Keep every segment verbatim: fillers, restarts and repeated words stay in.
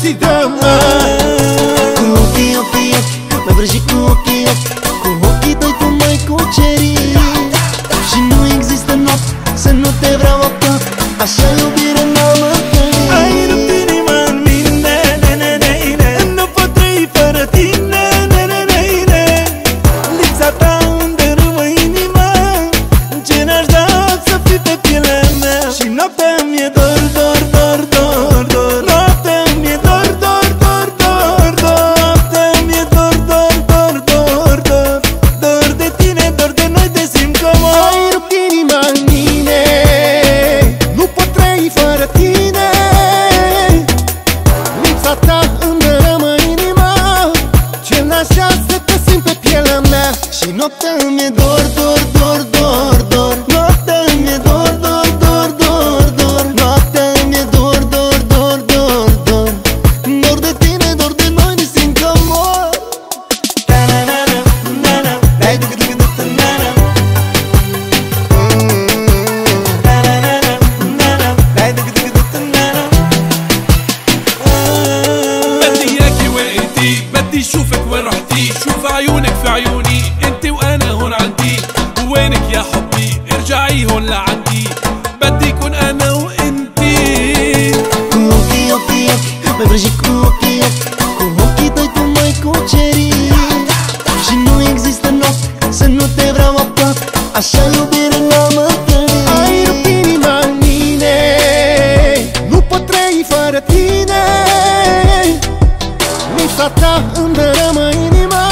ți dăm. Cu ochii, ochii, ochii, mai vrei și cu ochii, ochii. Cu ochii tăi tu mai cuceri. Și nu există noapte să nu te vreau acasă. Așa iubire n-am întâlnit. Ai rupt inima în mine, ne-ne-ne-ne. Nu pot trăi fără tine, ne-ne-ne-ne. Lipsa ta îmi dărâmă inima. Ce n-aș da să fii pe pielea mea. Și noaptea mi-e dor, dor, dor, dor, dor. Noaptea mi-e dor, dor, dor, dor, dor. Noaptea mi-e dor, dor, dor, dor, dor. Dor de tine, dor de noi, de simt comod. Ai rupt inima în mine. Fără tine, lipsa ta îmi dărâmă inima. Ce n-aș da să te simt pe pielea mea. Și noaptea îmi e dor, dor, dor, dor, dor. Noaptea îmi e dor, dor, dor, dor, dor. Noaptea îmi e dor, dor, dor, dor, dor. Dor de tine, dor de noi, ne simt că mor. شوفك وين رحتي، شوف عيونك في عيوني، انت وانا هون عندي، وينك يا حبي؟ ارجعي هون لعندي، بدي كون انا وانتي. كوكي اوكي اوكي، ما برجيك كوكي اوكي، كوكي تاي تو ماي كوتشيري. Și nu există noapte să nu te vreau aproape, așa iubire n-am întâlnit. Ai rupt inima în mine, nu pot trăi fără tine. Lipsa ta îmi dărâmă inima.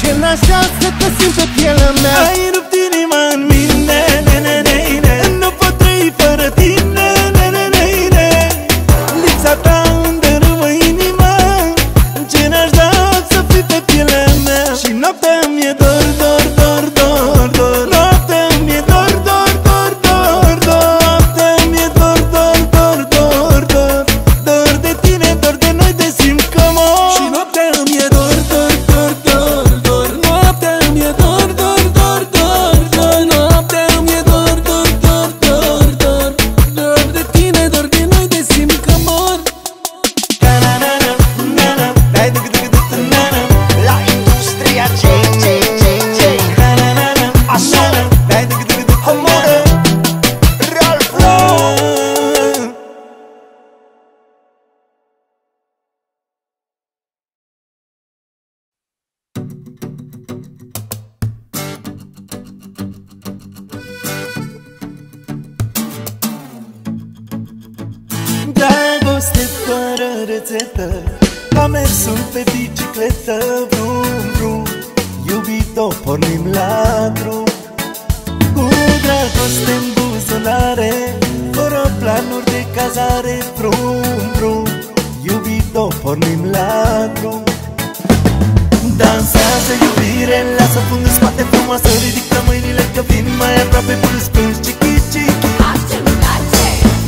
Ce n-aș da să te simt pe pielea mea. Ai rupt inima în mine, ne-ne-ne-ne. Nu pot trăi fără tine, ne-ne-ne-ne. Lipsa ta îmi dărâmă inima. Ce n-aș da să fii pe pielea mea. Și noaptea mi-e dor, dor, dor, dor, dor. Noaptea mi-e dor, dor, dor, dor, dor. Noaptea mi-e dor, dor, dor, dor, dor. Dor de tine, dor de noi, de simt că mor. Dragoste fără rețetă, ca mersul pe bicicletă. Vrum, vrum, iubito, pornim la drum. Cu dragoste în buzunare, fără planuri de cazare. Vrum, vrum, iubito, pornim la drum. Dansează iubire, lasă fundul spate frumoasă. Ridică mâinile că vin mai aproape până spânzi cichi-cichi.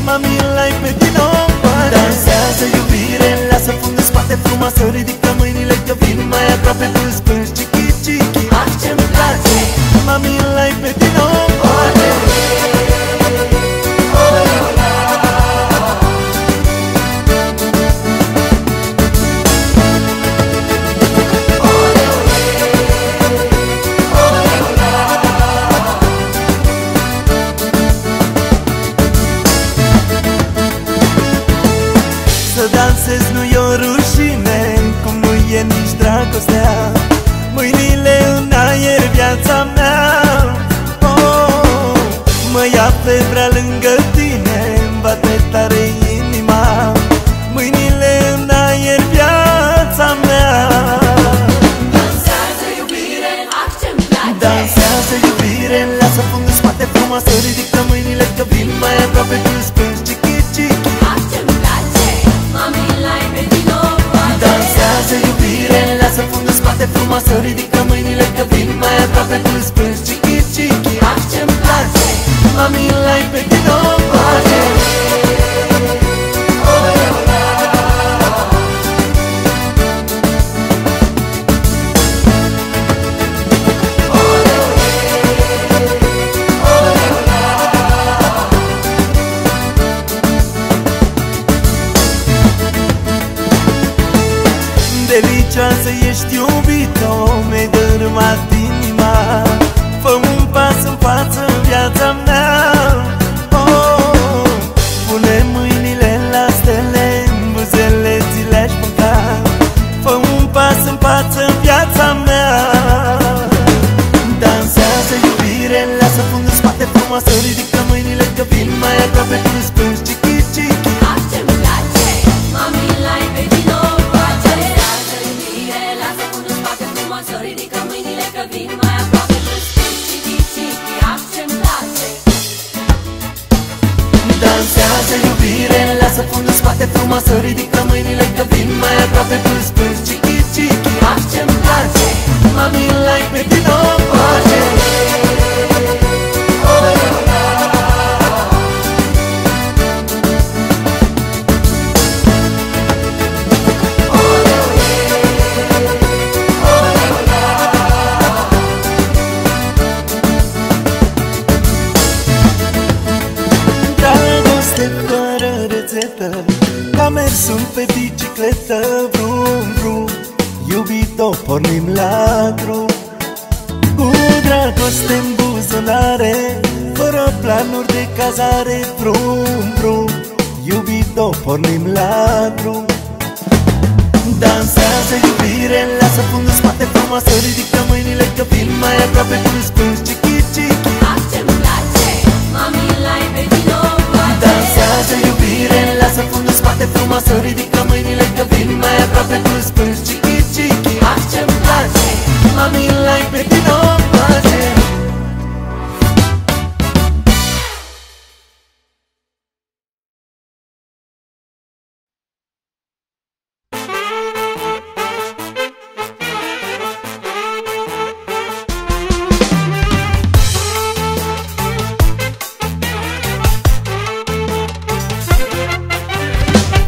Mami, l-ai pe tine o pare. Dansează iubire, lasă fundul spate frumoasă. Ridică mâinile că vin mai aproape până spânzi cichi-cichi. Ah, ce-mi place. Mami, l-ai pe tine o pare. Nu-i o rușine, cum nu e nici dragostea. Mâinile în aer, viața mea. Oh, mă ia febra lângă tine, îmi bate tare inima. Mâinile în aer, viața mea. Dansează iubire, ah, ce-mi place. Dansează iubire, lasă fundul spate frumoasă. Ridică mâinile că vin mai aproape când spânzi cichi-cichi. Ah, ce-mi place, mami. Dansează iubire, lasă fundul spate frumoasă. Ridică mâinile că vin mai aproape până spânzi cichi-cichi. Ah, ce-mi place, mami, l-ai pe tine o face. Credincioasă ești, iubito, mi-ai dărâmat inima. Fă un pas în față în viața mea, oh. Pune mâinile la stele, în buzele ți le-aș mânca. Fă un pas în față în viața mea. Dansează, iubire, lasă fundul spate frumoasă. Ridică mâinile că vin mai aproape, tu îți plângi, chichi, chichi. Ce-mi place, mami, l-ai pe dino. Ridică mâinile că vin mai aproape, chichi, chichi, ah, ce-mi place. Dansează, iubire, lasă fundul spate frumoasă. Ridică mâinile că vin mai aproape, pâns, pâns, chichi, chichi, ah, ce-mi place. Mami, l-ai pe dino, pace. Sunt pe bicicletă, brum, brum, iubito, pornim la drum. Cu dragoste în buzunare, fără planuri de cazare, brum, brum, iubito, pornim la drum. Dansează, iubire, lasă fundul spate frumoasă. Ridică mâinile că vin mai aproape, pâns, pâns, chichi, chichi. Ah, ce-mi place, mami, l-ai pe dino. Dansează, iubire, lasă fundul spate frumoasă. Ridică mâinile că vin mai aproape, pâns, pâns, chichi, chichi. Ah, ce-mi place, mami, l-ai pe dino, pace.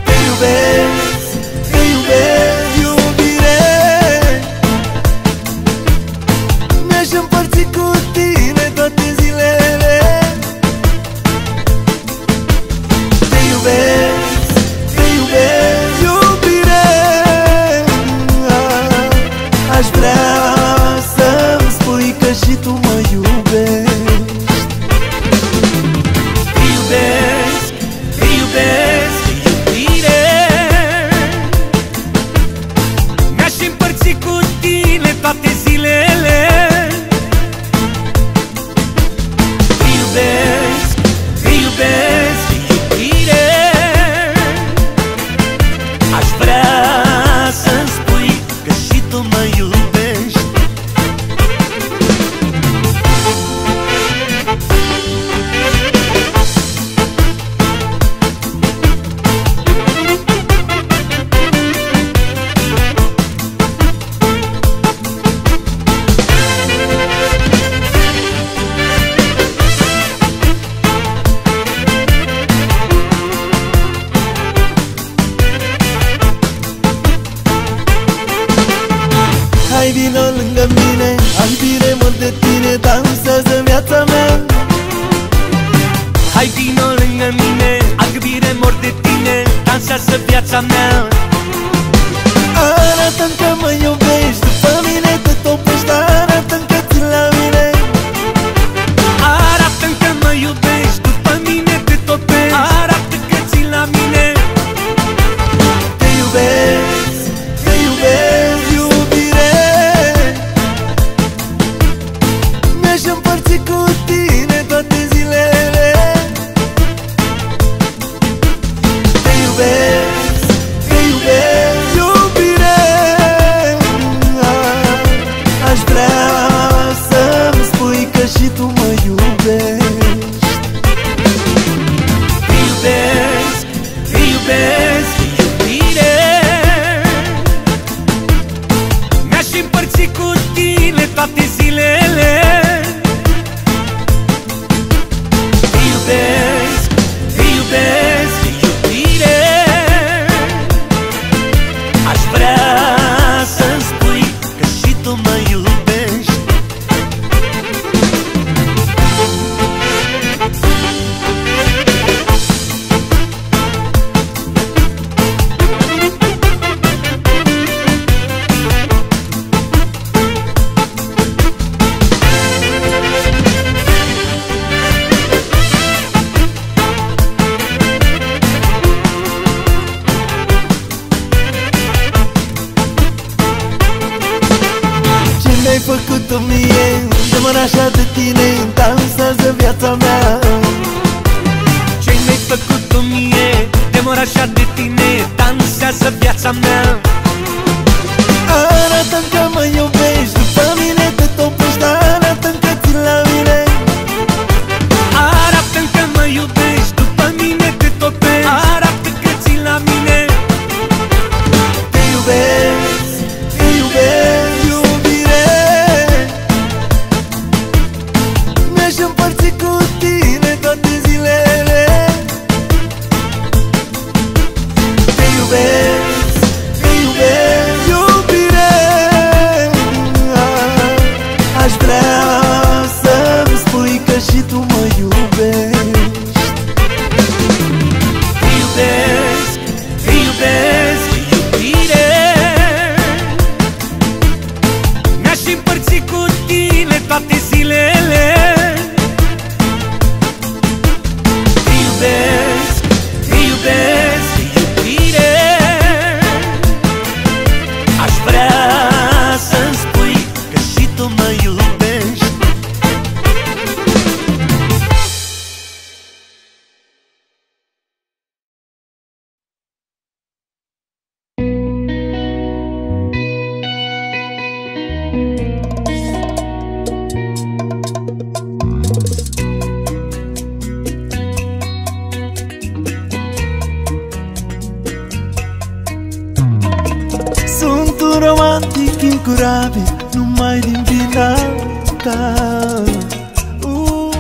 Te iubesc, te iubesc, iubire. tu mie, de mână așa de tine, îmi dansează viața mea. Ce-ai mai făcut tu mie, de mână așa de tine, dansează viața mea. Arată-mi că mă iubești, după mine te topești, arată-mi că ții la mine. Arată-mi că mă iubești, după mine te topești, arată-mi că ții la mine. Te iubesc, te iubesc, iubire, mi-aș împărți cu tine toate zilele. Te iubesc, numai din vina ta. uh.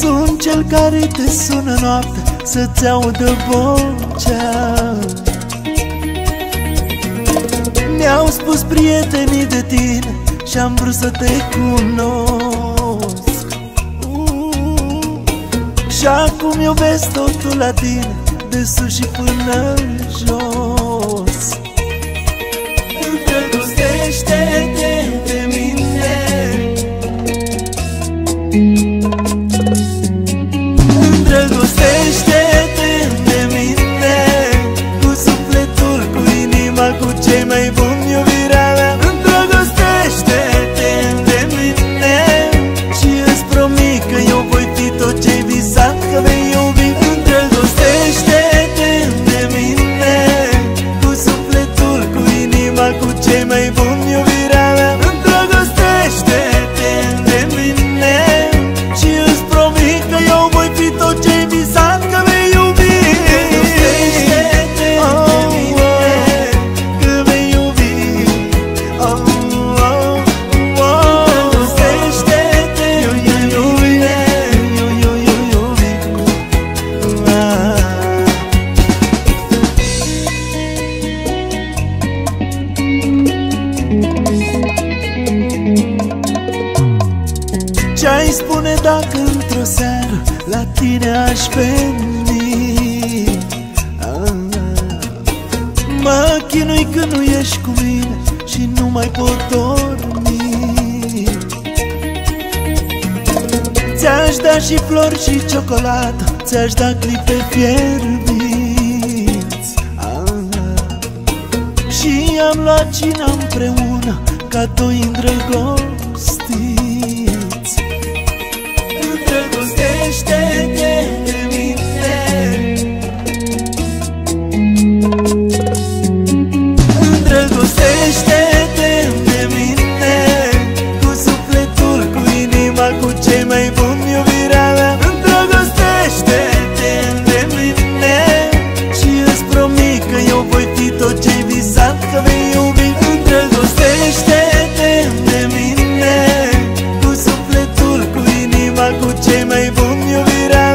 Sunt cel care te sună noaptea să-ți audă vocea. Mi-au spus prietenii de tine și-am vrut să te cunosc. uh. Și acum eu vezi totul la tine, de sus și până jos. Îndrăgostește-te de mine, îndrăgostește-te de mine, cu sufletul, cu inima, cu cei mai buni, iubirea mea. Îndrăgostește-te de mine și îți promit că eu voi fi tot ce-ai visat că vei iubi. Îndrăgostește-te de mine, cu sufletul, cu inima, cu cei mai buni. Și flori și ciocolată, ți-aș da clipe fierbiți. Și am luat cina împreună ca doi îndrăgostiți. Îndrăgostește-te de mine, îndrăgostește-te de mine, cu sufletul, cu inima, cu cei mai buni. Cu cei mai buni, iubirea.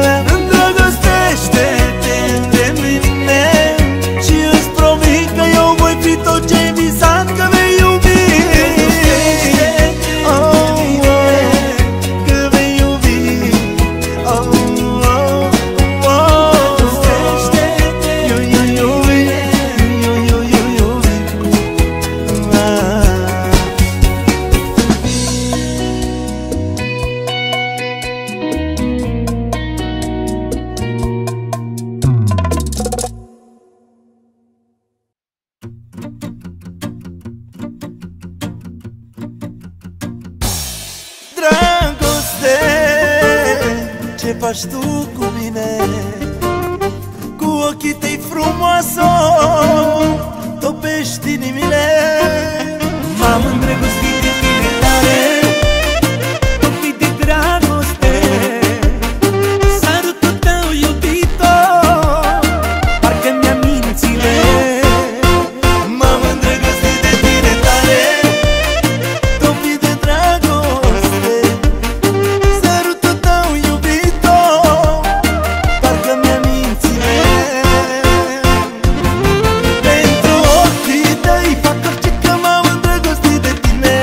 ce faci tu cu mine. Cu ochii tăi frumoasă topești inimile. M-am îndrăgostit de tine tare, topit de dragoste. Sarutul tău, iubito, parcă mi-am mințile. M-am îndrăgostit de tine tare, topit de dragoste. Sarutul tău, iubito, parcă mi-am mințile. Pentru ochii tăi fac orice că m-am îndrăgostit de tine.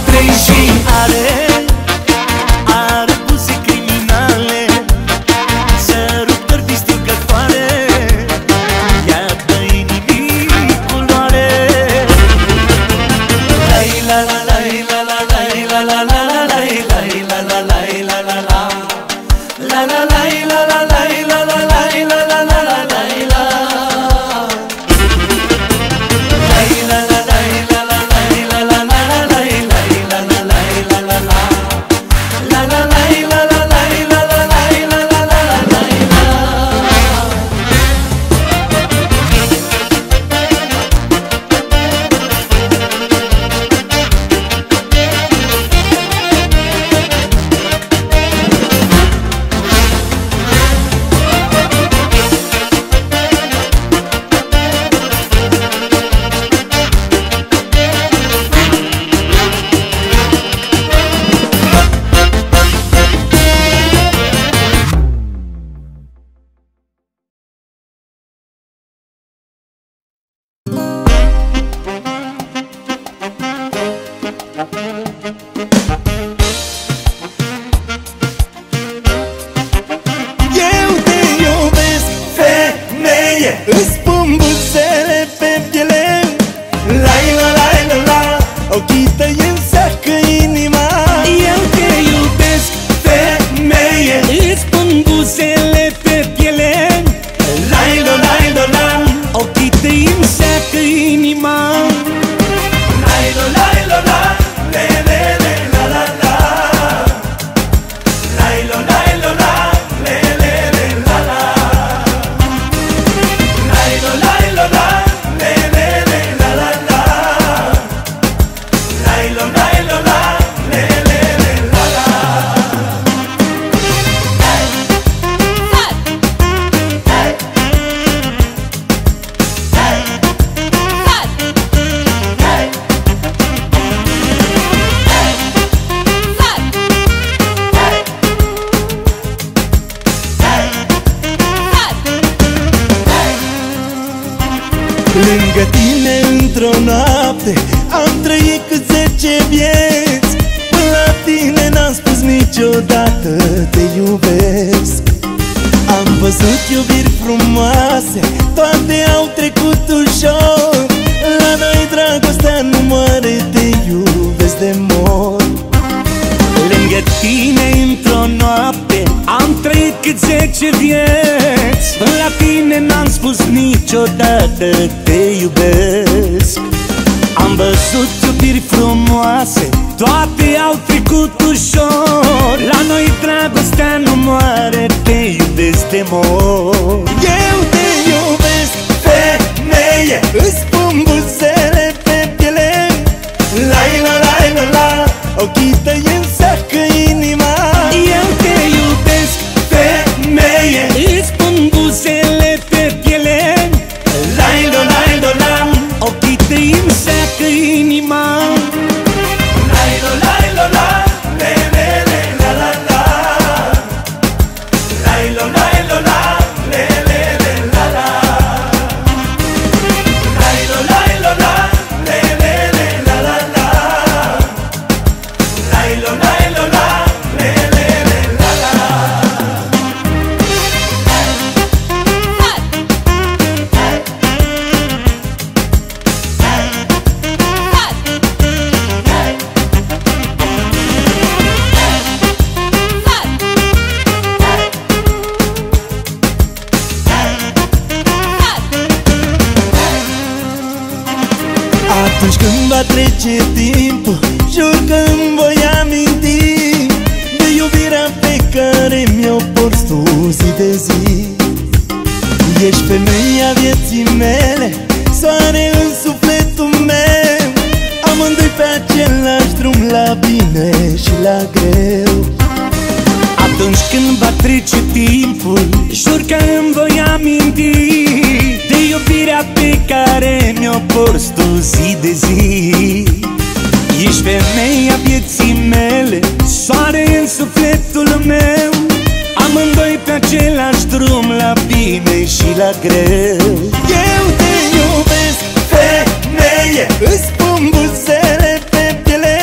trei și are, are puse criminale, sărutări distrugătoare, ea dă inimii culoare. La la la la la la la la la la la la la la la la. La la la la la la la la la la la la la la la. La la la la la la la la la la la la la la la la. La la la la la la la la la la la la Îți pun buzele pe piele,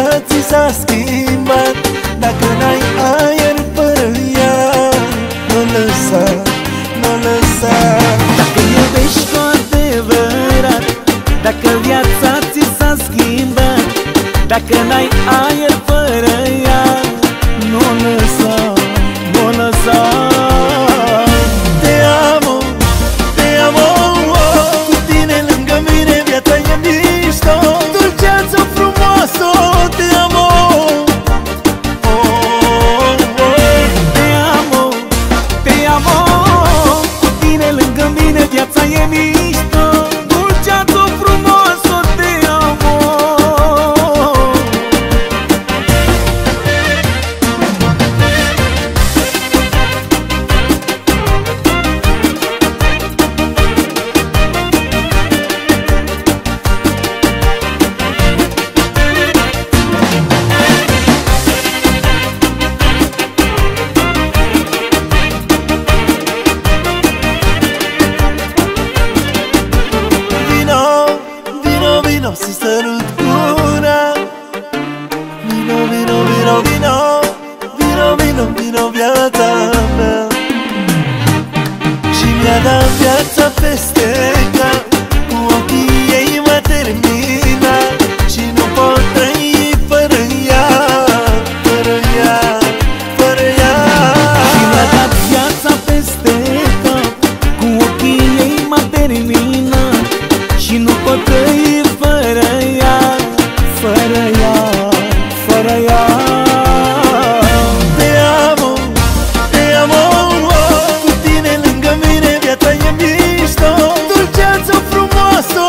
viața ți s-a schimbat. Dacă n-ai aer fără ea, nu lăsa, nu lăsa. Dacă iubești cu adevărat, dacă viața ți s-a schimbat, dacă n-ai aer fără ea, nu lăsa, nu lăsa. Te amo, te amo, cu tine lângă mine viața e mișto, dulceață frumoasă. Te amo, oh, oh. Te amo, te amo, cu tine lângă mine viața e mișto, dulceață frumoasă. Te amo. Si sărut gura, vino, vino, vino, vino, vino, vino, vino, viața mea. Și mi-a dat viața peste cap, cu ochii ei mă termina, și nu pot trăi fără ea, fără ea, fără ea. Și mi-a dat viața peste cap, cu ochii ei mă termina, și nu pot trăi fără ea, fără ea. Te amo, te amo, cu tine lângă mine viața e mișto, dulceață frumoasă.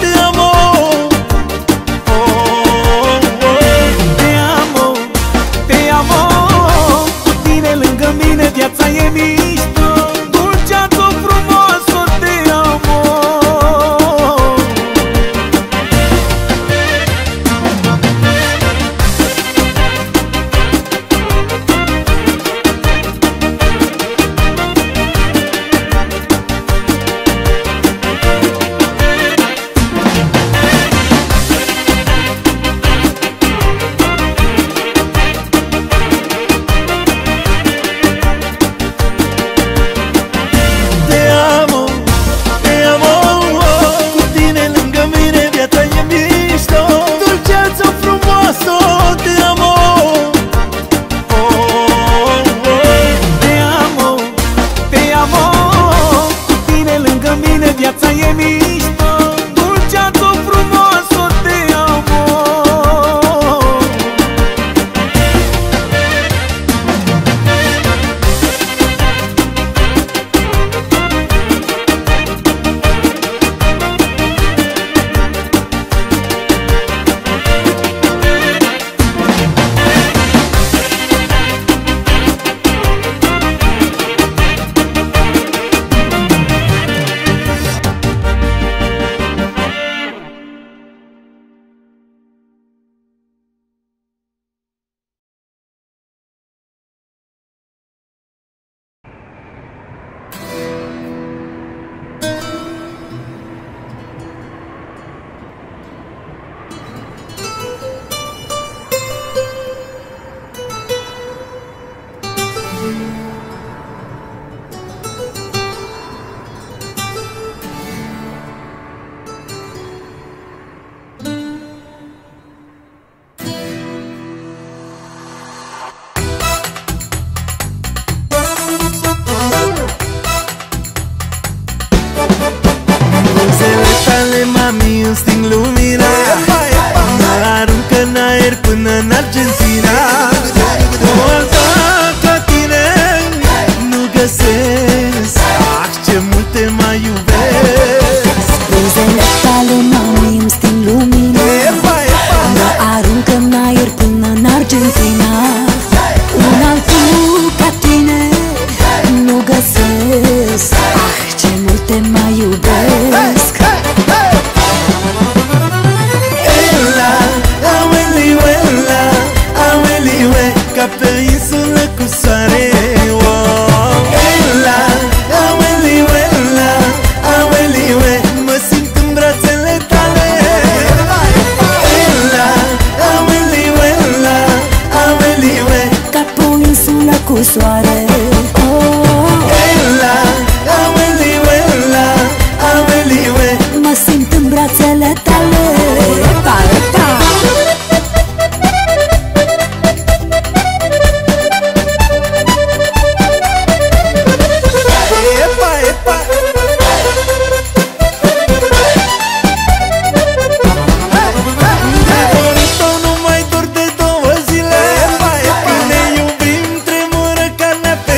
Te amo, oh, oh. Te amo, te amo, cu tine lângă mine viața e mișto, dulceață frumoasă. Te amo. Viața e mișto, dulceață frumoasă. Te amo. Îmi sting lumina, mă aruncă în aer până în Argentina. Multă ca tine nu găsesc, ah, ce mult te mai iubesc. Buzele tale, mami, îmi sting lumina, mă aruncă în aer până în Argentina. Un altul ca tine nu găsesc, ah, ce mult te mai iubesc. de soare. Ela, aoleu, ela, aoleu, mă simt în brațele tale. Epa, epa. Epa, epa. Dorito, nu mai dor de două zile. Epa, epa. Ne iubim, tremură ca nea.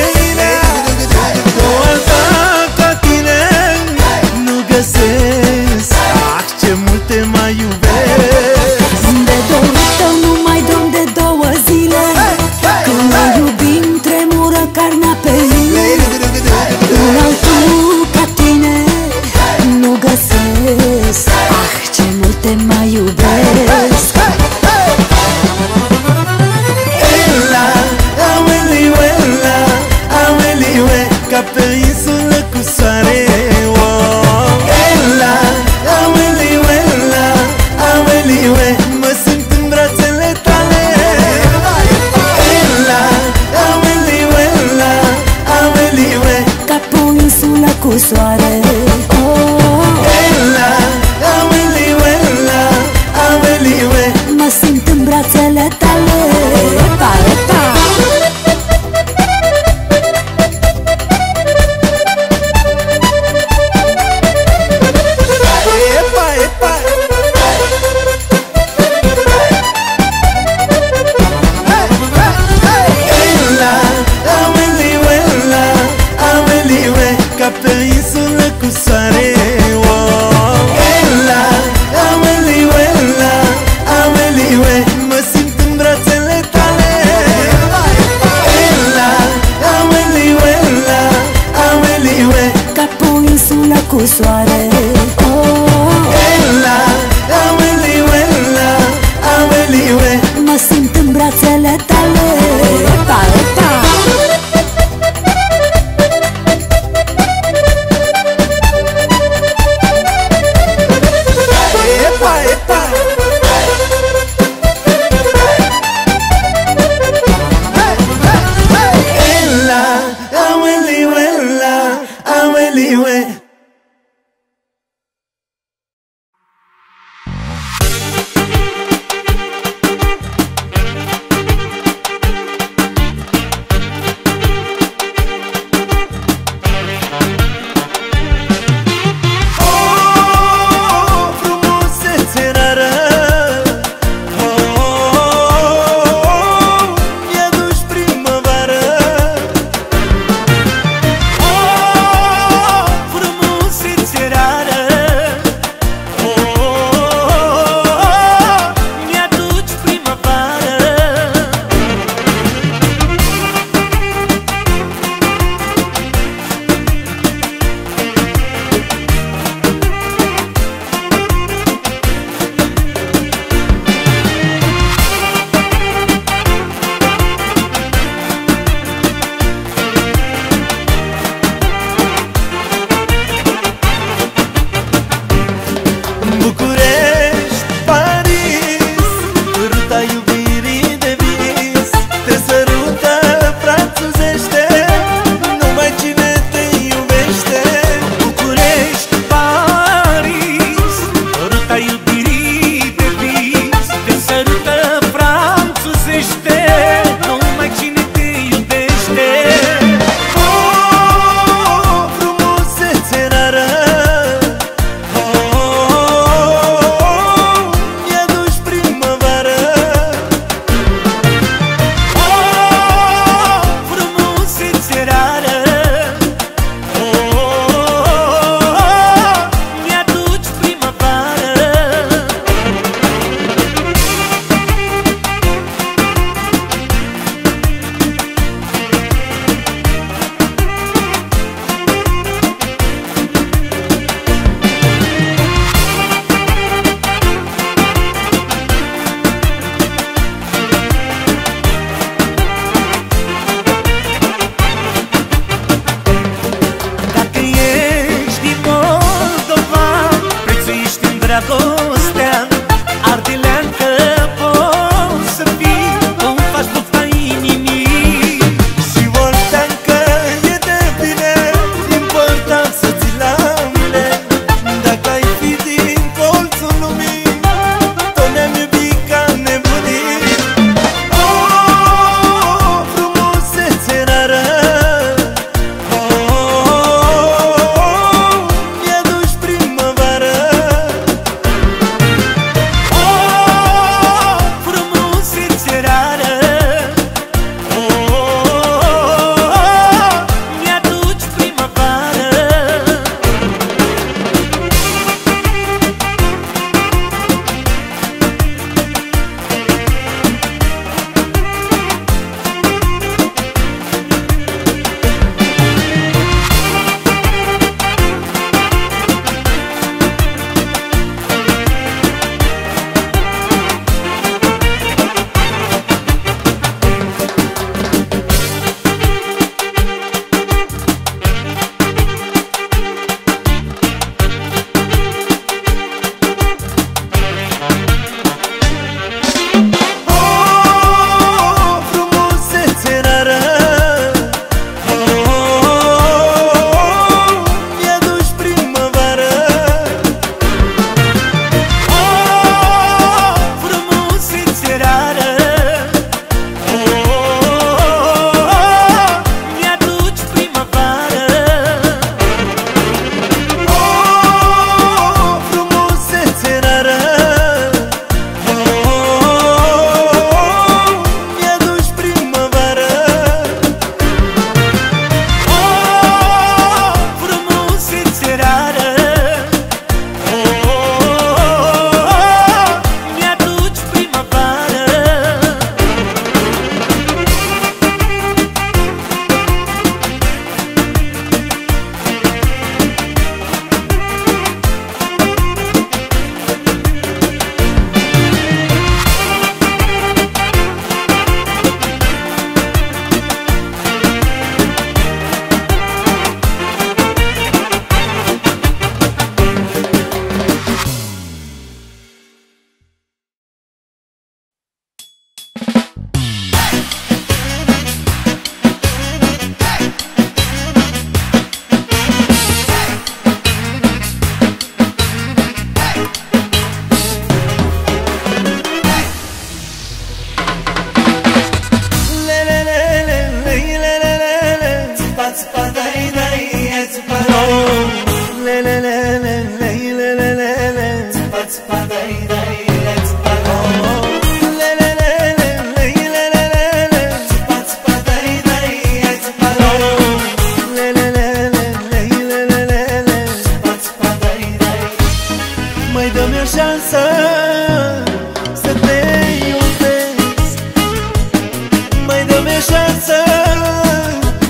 mai dă-mi șansa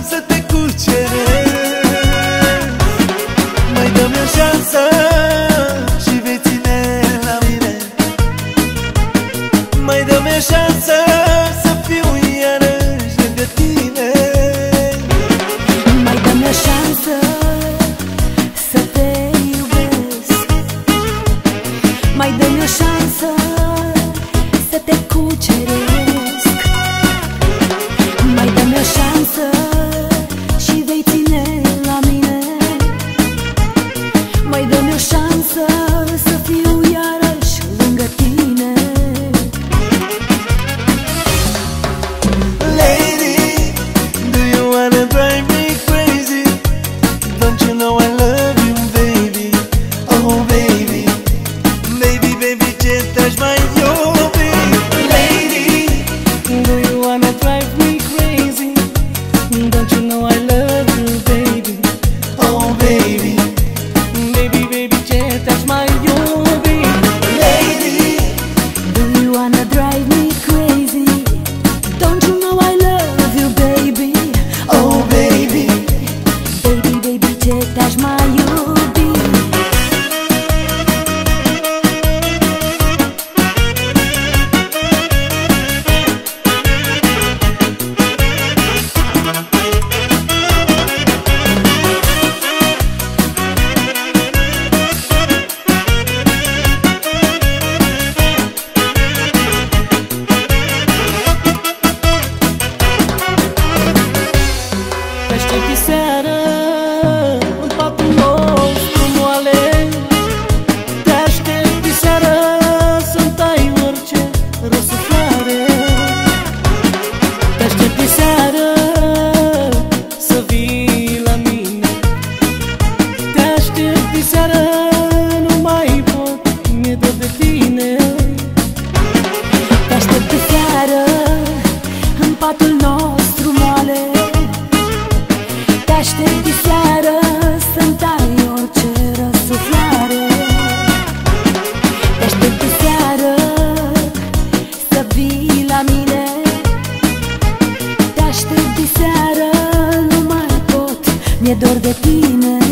să te cuceresc, mai dă-mi șansa și vei ține la mine, mai dă-mi șansa să fiu iarăși lângă tine, mai dă-mi șansa să te iubesc, mai dă-mi șansa să te cuceresc. Mi-e dor de tine.